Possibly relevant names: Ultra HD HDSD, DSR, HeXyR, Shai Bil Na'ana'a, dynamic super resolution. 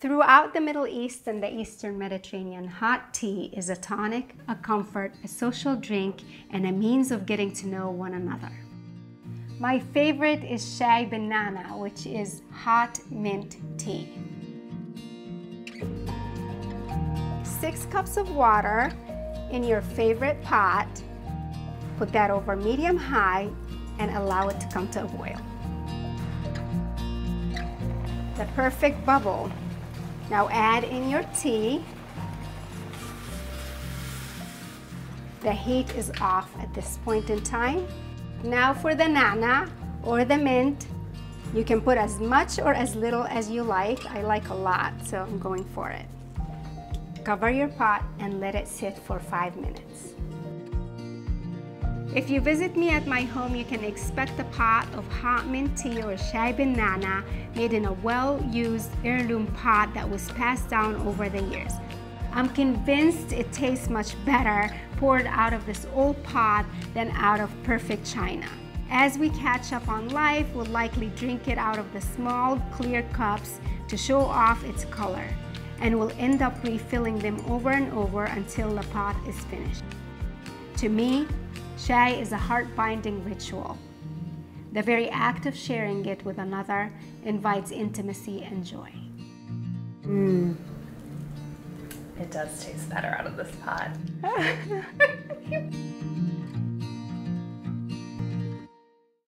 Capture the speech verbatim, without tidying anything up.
Throughout the Middle East and the Eastern Mediterranean, hot tea is a tonic, a comfort, a social drink, and a means of getting to know one another. My favorite is Shai Bil Na'ana'a, which is hot mint tea. Six cups of water in your favorite pot. Put that over medium-high and allow it to come to a boil. The perfect bubble. Now add in your tea. The heat is off at this point in time. Now for the na'ana or the mint, you can put as much or as little as you like. I like a lot, so I'm going for it. Cover your pot and let it sit for five minutes. If you visit me at my home, you can expect a pot of hot mint tea or Shai Bil Na'ana'a made in a well-used heirloom pot that was passed down over the years. I'm convinced it tastes much better poured out of this old pot than out of perfect china. As we catch up on life, we'll likely drink it out of the small, clear cups to show off its color, and we'll end up refilling them over and over until the pot is finished. To me, Shai is a heart-binding ritual. The very act of sharing it with another invites intimacy and joy. Mm. It does taste better out of this pot.